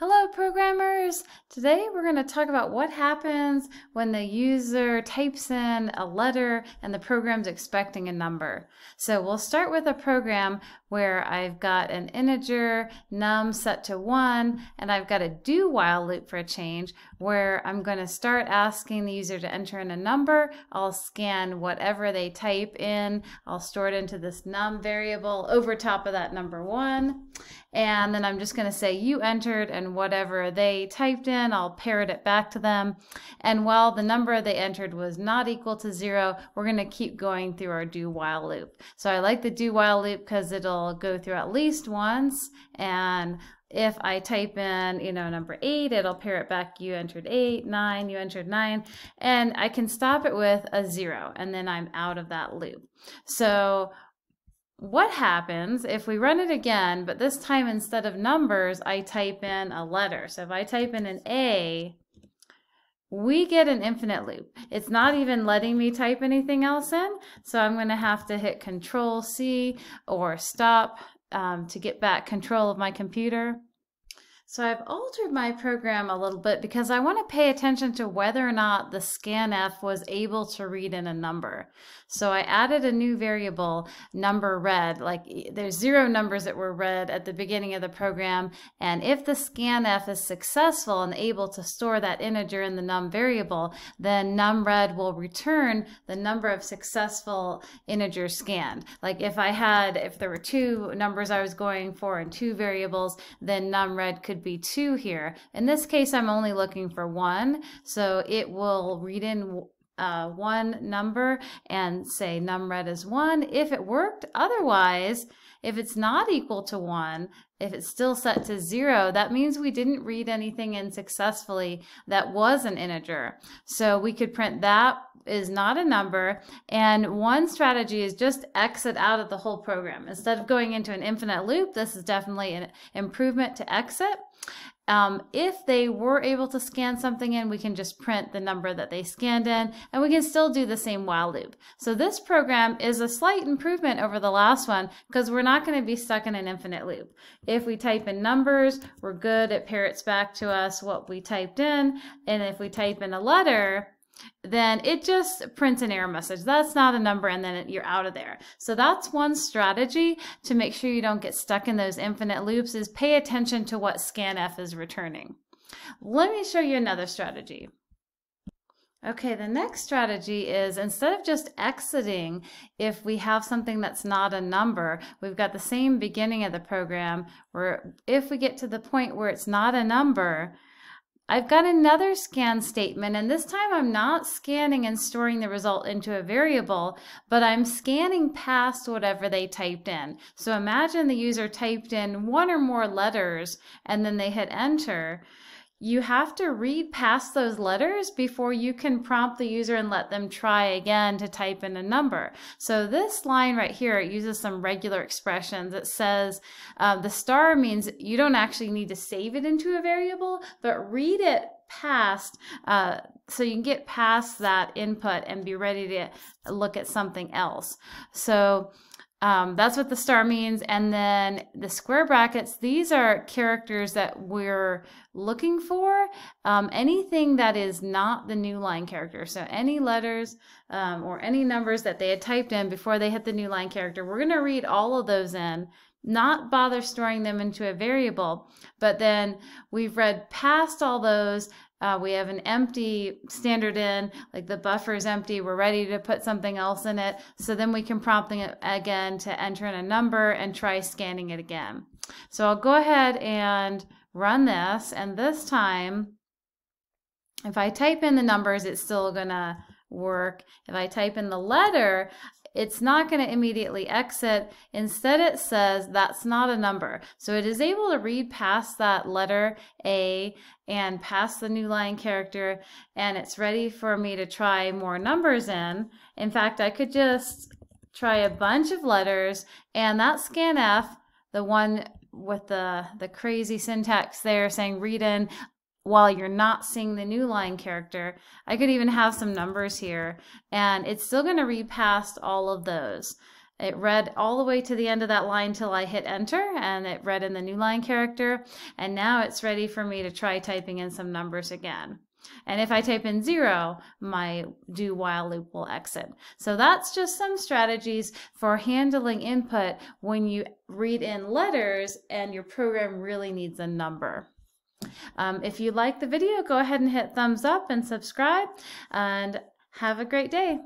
Hello programmers! Today we're going to talk about what happens when the user types in a letter and the program's expecting a number. So we'll start with a program where I've got an integer num set to 1 and I've got a do while loop for a change where I'm going to start asking the user to enter in a number. I'll scan whatever they type in. I'll store it into this num variable over top of that number 1. And then I'm just going to say you entered, and whatever they typed in, I'll parrot it back to them. And while the number they entered was not equal to 0, we're going to keep going through our do while loop. So I like the do while loop because it'll go through at least once. And if I type in, number 8, it'll parrot back, you entered 8, 9, you entered 9, and I can stop it with a 0, and then I'm out of that loop. So what happens if we run it again, but this time instead of numbers, I type in a letter? So if I type in an A, we get an infinite loop. It's not even letting me type anything else in, so I'm going to have to hit Control C or stop to get back control of my computer. So I've altered my program a little bit because I want to pay attention to whether or not the scanf was able to read in a number. So I added a new variable, number read. Like, there's 0 numbers that were read at the beginning of the program, and if the scanf is successful and able to store that integer in the num variable, then num read will return the number of successful integers scanned. Like if there were 2 numbers I was going for and 2 variables, then num read could be 2 here. In this case, I'm only looking for 1, so it will read in 1 number and say num read is 1 if it worked. Otherwise, if it's not equal to 1, if it's still set to 0, that means we didn't read anything in successfully that was an integer. So we could print that is not a number. And one strategy is just exit out of the whole program. Instead of going into an infinite loop, this is definitely an improvement to exit. If they were able to scan something in, we can just print the number that they scanned in, and we can still do the same while loop. So this program is a slight improvement over the last one because we're not going to be stuck in an infinite loop. If we type in numbers, we're good. It parrots back to us what we typed in. And if we type in a letter, then it just prints an error message. That's not a number, and then you're out of there. So that's one strategy to make sure you don't get stuck in those infinite loops, is pay attention to what scanf is returning. Let me show you another strategy. Okay, the next strategy is, instead of just exiting, if we have something that's not a number, we've got the same beginning of the program where if we get to the point where it's not a number, I've got another scan statement, and this time I'm not scanning and storing the result into a variable, but I'm scanning past whatever they typed in. So imagine the user typed in 1 or more letters and then they hit enter. You have to read past those letters before you can prompt the user and let them try again to type in a number. So this line right here, it uses some regular expressions. It says the star means you don't actually need to save it into a variable, but read it past so you can get past that input and be ready to look at something else. So that's what the star means. And then the square brackets, these are characters that we're looking for. Anything that is not the new line character. So any letters or any numbers that they had typed in before they hit the new line character, we're going to read all of those in, not bother storing them into a variable. But then we've read past all those. We have an empty standard in, like the buffer is empty, we're ready to put something else in it. So then we can prompt it again to enter in a number and try scanning it again. So I'll go ahead and run this, and this time, if I type in the numbers, it's still gonna work. If I type in the letter, it's not going to immediately exit. Instead, it says that's not a number. So it is able to read past that letter A and past the new line character, and it's ready for me to try more numbers in. In fact, I could just try a bunch of letters, and that scanf, the one with the crazy syntax there saying read in while you're not seeing the new line character, I could even have some numbers here, and it's still going to read past all of those. It read all the way to the end of that line till I hit enter, and it read in the new line character. And now it's ready for me to try typing in some numbers again. And if I type in 0, my do while loop will exit. So that's just some strategies for handling input when you read in letters and your program really needs a number. If you like the video, go ahead and hit thumbs up and subscribe, and have a great day.